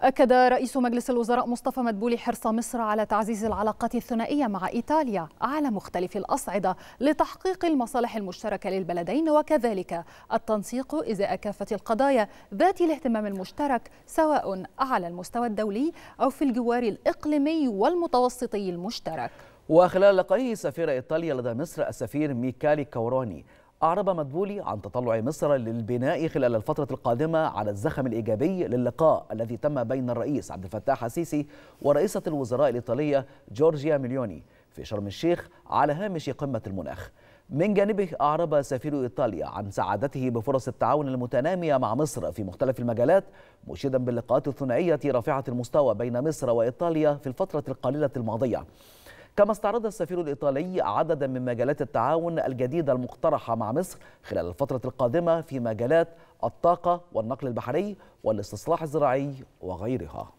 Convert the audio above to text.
أكد رئيس مجلس الوزراء مصطفى مدبولي حرص مصر على تعزيز العلاقات الثنائية مع إيطاليا على مختلف الأصعدة لتحقيق المصالح المشتركة للبلدين، وكذلك التنسيق إزاء كافة القضايا ذات الاهتمام المشترك سواء على المستوى الدولي أو في الجوار الإقليمي والمتوسطي المشترك. وخلال لقائه سفير إيطاليا لدى مصر السفير ميكالي كوراني، أعرب مدبولي عن تطلع مصر للبناء خلال الفترة القادمة على الزخم الإيجابي للقاء الذي تم بين الرئيس عبد الفتاح السيسي ورئيسة الوزراء الإيطالية جورجيا ميلوني في شرم الشيخ على هامش قمة المناخ. من جانبه أعرب سفير إيطاليا عن سعادته بفرص التعاون المتنامية مع مصر في مختلف المجالات، مشيدا باللقاءات الثنائية رافعة المستوى بين مصر وإيطاليا في الفترة القليلة الماضية. كما استعرض السفير الإيطالي عددا من مجالات التعاون الجديدة المقترحة مع مصر خلال الفترة القادمة في مجالات الطاقة والنقل البحري والاستصلاح الزراعي وغيرها.